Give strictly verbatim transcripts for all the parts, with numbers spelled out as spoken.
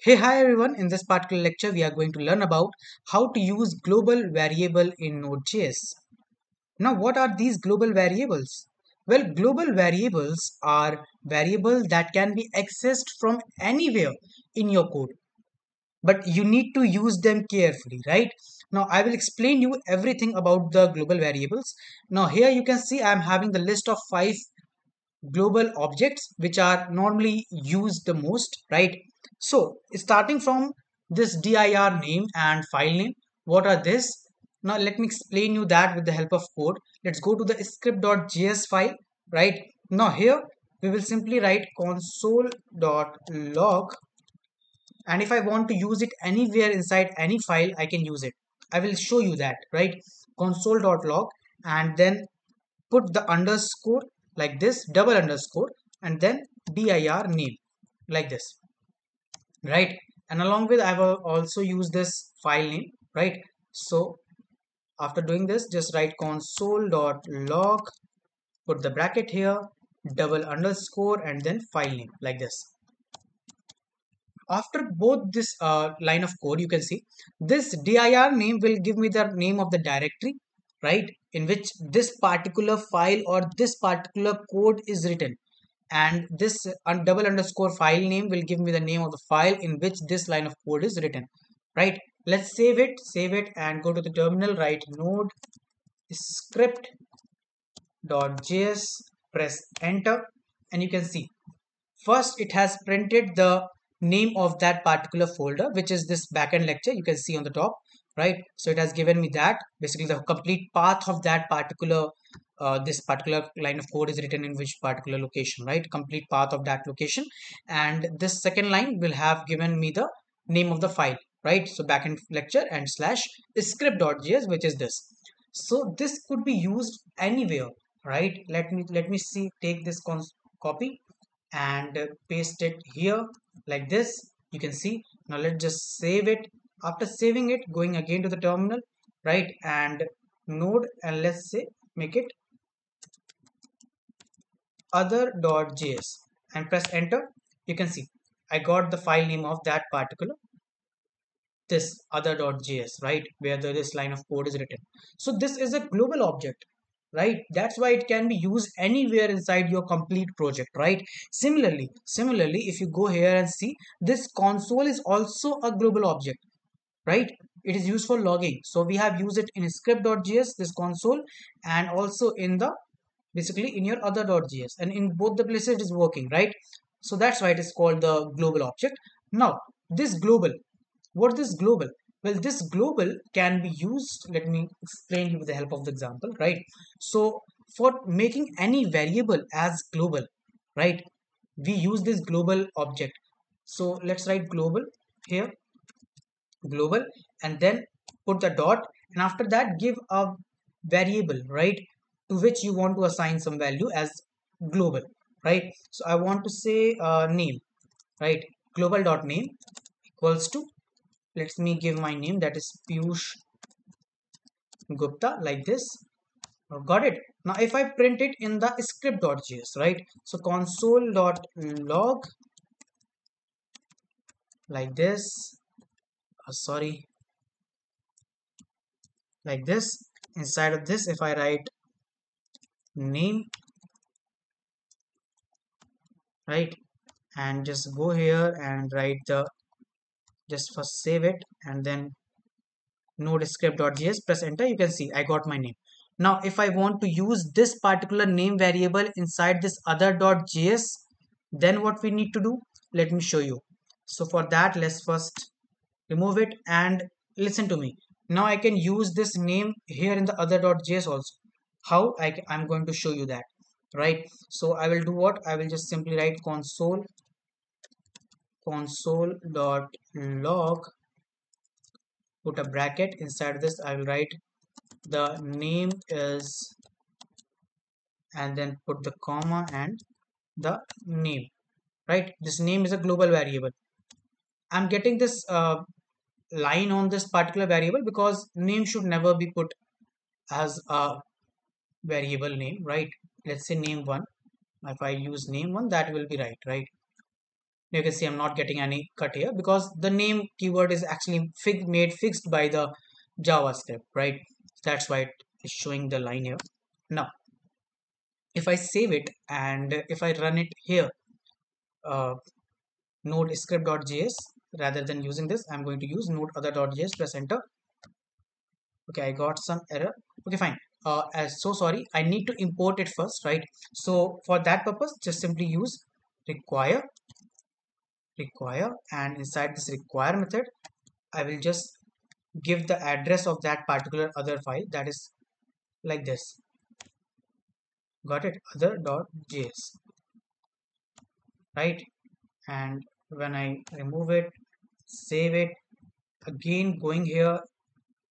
Hey, hi everyone. In this particular lecture, we are going to learn about how to use global variable in Node.js. Now, what are these global variables? Well, global variables are variables that can be accessed from anywhere in your code. But you need to use them carefully, right? Now, I will explain you everything about the global variables. Now, here you can see I am having the list of five global objects which are normally used the most, right? So, starting from this dir name and file name, what are this? Now, let me explain you that with the help of code. Let's go to the script.js file, right? Now, here we will simply write console.log, and if I want to use it anywhere inside any file, I can use it. I will show you that, right? Console.log, and then put the underscore like this, double underscore, and then dir name like this. Right, and along with I will also use this file name, right? So after doing this, just write console.log, put the bracket here, double underscore, and then file name like this. After both this uh, line of code, you can see this dir name will give me the name of the directory, right, in which this particular file or this particular code is written. And this double underscore file name will give me the name of the file in which this line of code is written, right? Let's save it, save it and go to the terminal, write node script.js, press enter, and you can see first it has printed the name of that particular folder, which is this backend lecture you can see on the top, right? So it has given me that basically the complete path of that particular Uh, this particular line of code is written in which particular location, right? Complete path of that location. And this second line will have given me the name of the file, right? So backend lecture and slash script.js, which is this. So this could be used anywhere, right? Let me let me see, take this copy and paste it here like this. You can see now. Let's just save it. After saving it, going again to the terminal, right? And node, and let's say make it other.js and press enter. You can see I got the file name of that particular this other.js, right, where this line of code is written. So this is a global object, right? That's why it can be used anywhere inside your complete project, right? Similarly, similarly, if you go here and see, this console is also a global object, right? It is used for logging. So we have used it in script.js, this console, and also in the basically in your other.js, and in both the places it is working, right? So that's why it is called the global object. Now this global, what this global? Well, this global can be used, let me explain you with the help of the example, right? So for making any variable as global, right, we use this global object. So let's write global here, global, and then put the dot, and after that give a variable, right, to which you want to assign some value as global, right? So I want to say uh, name, right? Global dot name equals to, let me give my name, that is Piyush Gupta, like this. Oh, got it. Now if I print it in the script.js, right, so console.log like this, sorry, like this. Inside of this, if I write name, right, and just go here and write the, just first save it and then node script.js, press enter. You can see I got my name. Now if I want to use this particular name variable inside this other.js, then what we need to do, let me show you. So for that, let's first remove it and listen to me. Now I can use this name here in the other.js also. How? I can, I'm going to show you that, right? So I will do what? I will just simply write console console.log, put a bracket. Inside this I will write the name is, and then put the comma and the name, right? This name is a global variable. I'm getting this uh, line on this particular variable because name should never be put as a variable name, right? Let's say name one. If I use name one, that will be right, right? You can see I'm not getting any cut here because the name keyword is actually fig made fixed by the JavaScript, right? That's why it is showing the line here. Now, if I save it and if I run it here, uh, node script.js, rather than using this, I'm going to use node other.js, press enter. Okay, I got some error. Okay, fine. Uh, so sorry, I need to import it first, right? So for that purpose, just simply use require, require, and inside this require method, I will just give the address of that particular other file that is like this. Got it? Other.js, right? And when I remove it, save it, again going here,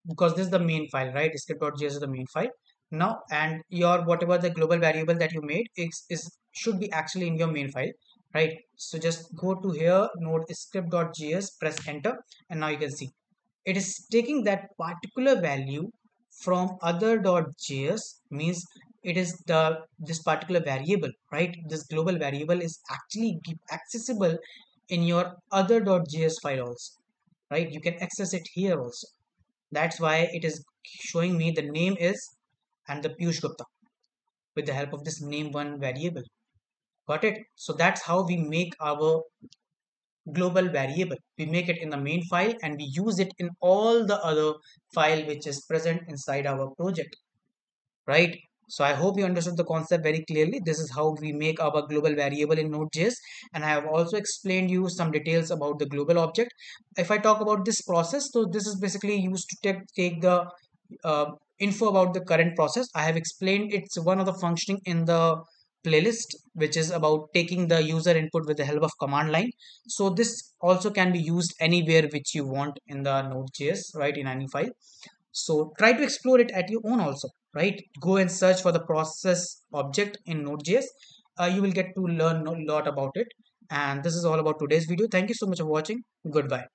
because this is the main file, right? Script.js is the main file. Now, and your whatever the global variable that you made is, is should be actually in your main file, right? So just go to here, node script.js, press enter, and now you can see it is taking that particular value from other.js, means it is the this particular variable, right? This global variable is actually accessible in your other.js file also, right? You can access it here also. That's why it is showing me the name is and the Piyush Gupta with the help of this name one variable. Got it? So that's how we make our global variable. We make it in the main file and we use it in all the other file which is present inside our project, right? So I hope you understood the concept very clearly. This is how we make our global variable in Node.js, and I have also explained you some details about the global object. If I talk about this process, so this is basically used to take, take the uh, info about the current process. I have explained it's one of the functioning in the playlist, which is about taking the user input with the help of command line. So this also can be used anywhere which you want in the Node.js, right, in any file. So try to explore it at your own also, right? Go and search for the process object in Node.js. Uh, you will get to learn a lot about it. And this is all about today's video. Thank you so much for watching. Goodbye.